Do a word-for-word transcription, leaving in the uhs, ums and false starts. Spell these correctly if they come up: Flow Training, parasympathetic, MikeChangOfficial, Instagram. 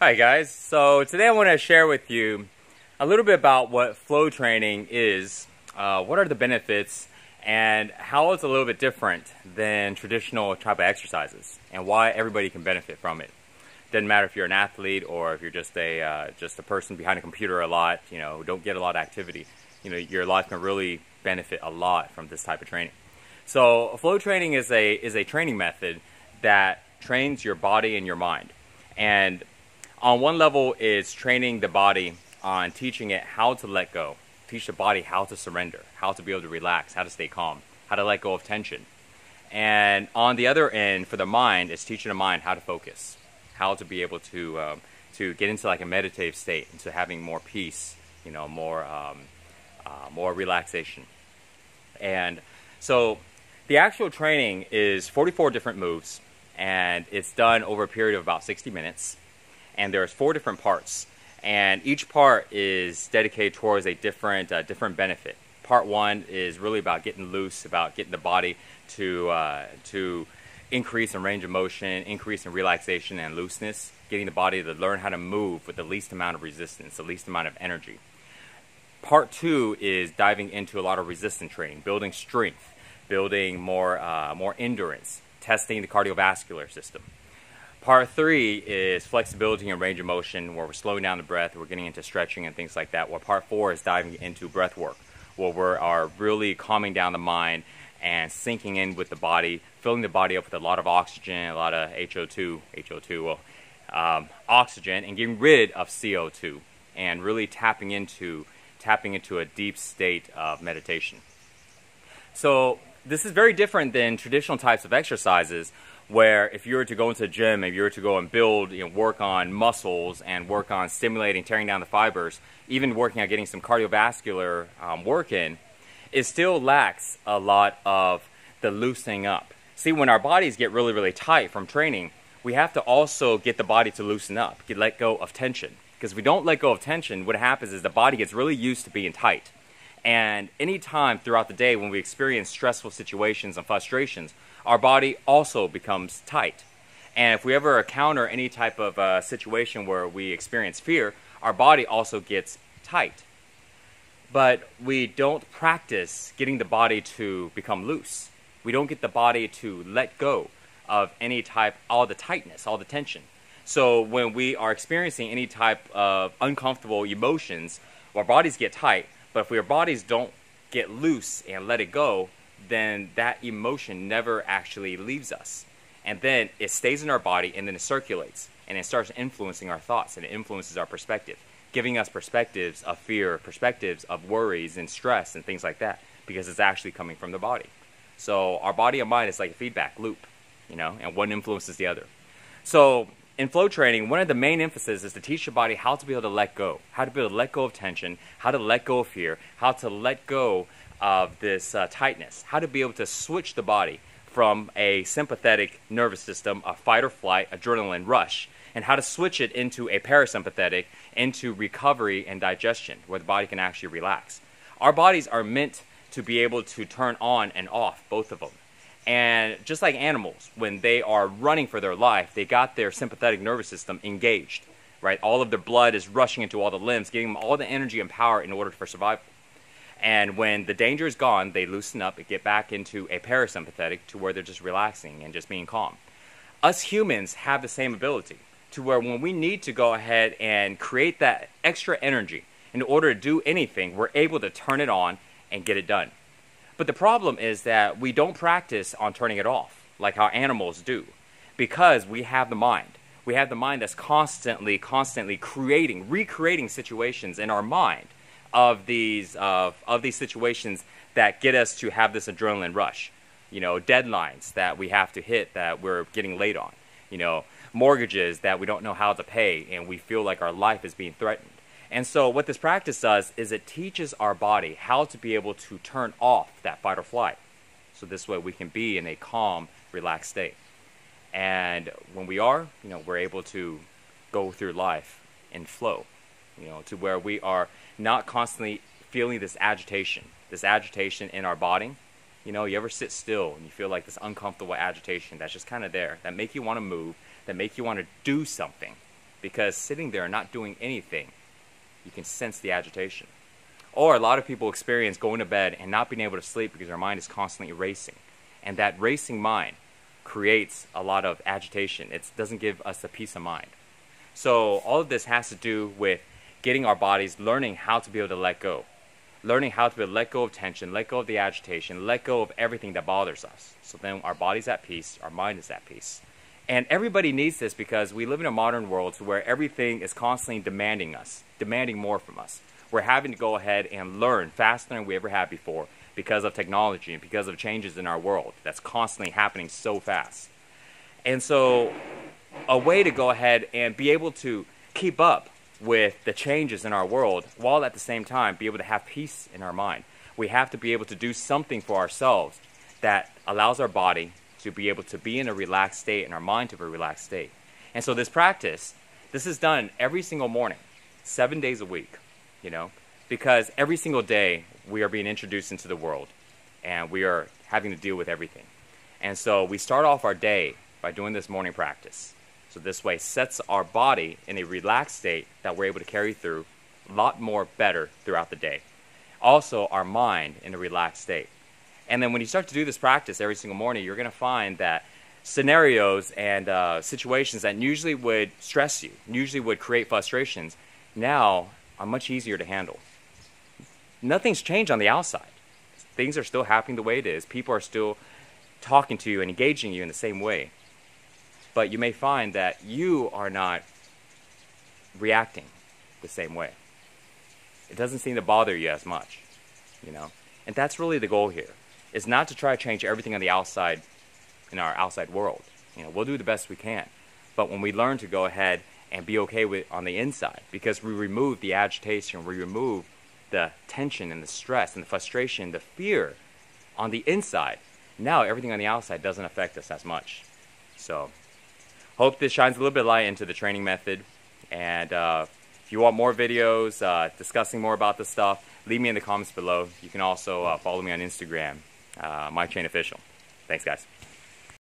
Hi guys, so today I want to share with you a little bit about what flow training is, uh, what are the benefits, and how it's a little bit different than traditional type of exercises, and why everybody can benefit from it. Doesn't matter if you're an athlete or if you're just a uh, just a person behind a computer a lot, you know, don't get a lot of activity. You know, your life can really benefit a lot from this type of training. So flow training is a is a training method that trains your body and your mind, and on one level, it's training the body on teaching it how to let go, teach the body how to surrender, how to be able to relax, how to stay calm, how to let go of tension. And on the other end, for the mind, it's teaching the mind how to focus, how to be able to um, to get into like a meditative state, into having more peace, you know, more um, uh, more relaxation. And so, the actual training is forty-four different moves, and it's done over a period of about sixty minutes. And there's four different parts, and each part is dedicated towards a different uh, different benefit. Part one is really about getting loose, about getting the body to uh, to increase in range of motion, increase in relaxation and looseness, getting the body to learn how to move with the least amount of resistance, the least amount of energy. Part two is diving into a lot of resistance training, building strength, building more uh, more endurance, testing the cardiovascular system. Part three is flexibility and range of motion, where we're slowing down the breath, we're getting into stretching and things like that. Well, part four is diving into breath work, where we are really calming down the mind and sinking in with the body, filling the body up with a lot of oxygen, a lot of H O two, H O two, well, um, oxygen, and getting rid of C O two, and really tapping into, tapping into a deep state of meditation. So this is very different than traditional types of exercises, where if you were to go into the gym, if you were to go and build, you know, work on muscles and work on stimulating, tearing down the fibers, even working on getting some cardiovascular um, work in, it still lacks a lot of the loosening up. See, when our bodies get really, really tight from training, we have to also get the body to loosen up, get let go of tension. Because if we don't let go of tension, what happens is the body gets really used to being tight. And any time throughout the day when we experience stressful situations and frustrations, our body also becomes tight. And if we ever encounter any type of uh, situation where we experience fear, our body also gets tight. But we don't practice getting the body to become loose. We don't get the body to let go of any type, all the tightness, all the tension. So when we are experiencing any type of uncomfortable emotions, our bodies get tight. But if our bodies don't get loose and let it go, then that emotion never actually leaves us. And then it stays in our body, and then it circulates, and it starts influencing our thoughts, and it influences our perspective, giving us perspectives of fear, perspectives of worries and stress and things like that, because it's actually coming from the body. So our body and mind is like a feedback loop, you know, and one influences the other. So in flow training, one of the main emphasis is to teach your body how to be able to let go, how to be able to let go of tension, how to let go of fear, how to let go of this uh, tightness, how to be able to switch the body from a sympathetic nervous system, a fight or flight, adrenaline rush, and how to switch it into a parasympathetic, into recovery and digestion, where the body can actually relax. Our bodies are meant to be able to turn on and off, both of them. And just like animals, when they are running for their life, they got their sympathetic nervous system engaged, right? All of their blood is rushing into all the limbs, giving them all the energy and power in order for survival. And when the danger is gone, they loosen up and get back into a parasympathetic, to where they're just relaxing and just being calm. Us humans have the same ability, to where when we need to go ahead and create that extra energy in order to do anything, we're able to turn it on and get it done. But the problem is that we don't practice on turning it off like how animals do, because we have the mind. We have the mind that's constantly, constantly creating, recreating situations in our mind of these, of, of these situations that get us to have this adrenaline rush. You know, deadlines that we have to hit that we're getting late on. You know, mortgages that we don't know how to pay, and we feel like our life is being threatened. And so what this practice does is it teaches our body how to be able to turn off that fight or flight. So this way we can be in a calm, relaxed state. And when we are, you know, we're able to go through life in flow, you know, to where we are not constantly feeling this agitation, this agitation in our body. You know, you ever sit still and you feel like this uncomfortable agitation that's just kind of there, that make you want to move, that make you want to do something. because sitting there and not doing anything, you can sense the agitation. Or a lot of people experience going to bed and not being able to sleep because their mind is constantly racing. And that racing mind creates a lot of agitation. It doesn't give us the peace of mind. So all of this has to do with getting our bodies, learning how to be able to let go. Learning how to be able to let go of tension, let go of the agitation, let go of everything that bothers us. So then our body's at peace, our mind is at peace. And everybody needs this because we live in a modern world where everything is constantly demanding us, demanding more from us. We're having to go ahead and learn faster than we ever have before because of technology and because of changes in our world that's constantly happening so fast. And so a way to go ahead and be able to keep up with the changes in our world while at the same time be able to have peace in our mind. We have to be able to do something for ourselves that allows our body to be able to be in a relaxed state and our mind to be in a relaxed state. And so this practice, this is done every single morning, seven days a week, you know, because every single day we are being introduced into the world and we are having to deal with everything. And so we start off our day by doing this morning practice. So this way sets our body in a relaxed state that we're able to carry through a lot more better throughout the day. Also our mind in a relaxed state. And then when you start to do this practice every single morning, you're going to find that scenarios and uh, situations that usually would stress you, usually would create frustrations, now are much easier to handle. Nothing's changed on the outside. Things are still happening the way it is. People are still talking to you and engaging you in the same way. But you may find that you are not reacting the same way. It doesn't seem to bother you as much, you know. And that's really the goal here, is not to try to change everything on the outside, in our outside world. You know, we'll do the best we can. But when we learn to go ahead and be okay with on the inside, because we remove the agitation, we remove the tension and the stress and the frustration, the fear on the inside, now everything on the outside doesn't affect us as much. So hope this shines a little bit of light into the training method. And uh, if you want more videos uh, discussing more about this stuff, leave me in the comments below. You can also uh, follow me on Instagram, uh, MikeChangOfficial. Thanks, guys.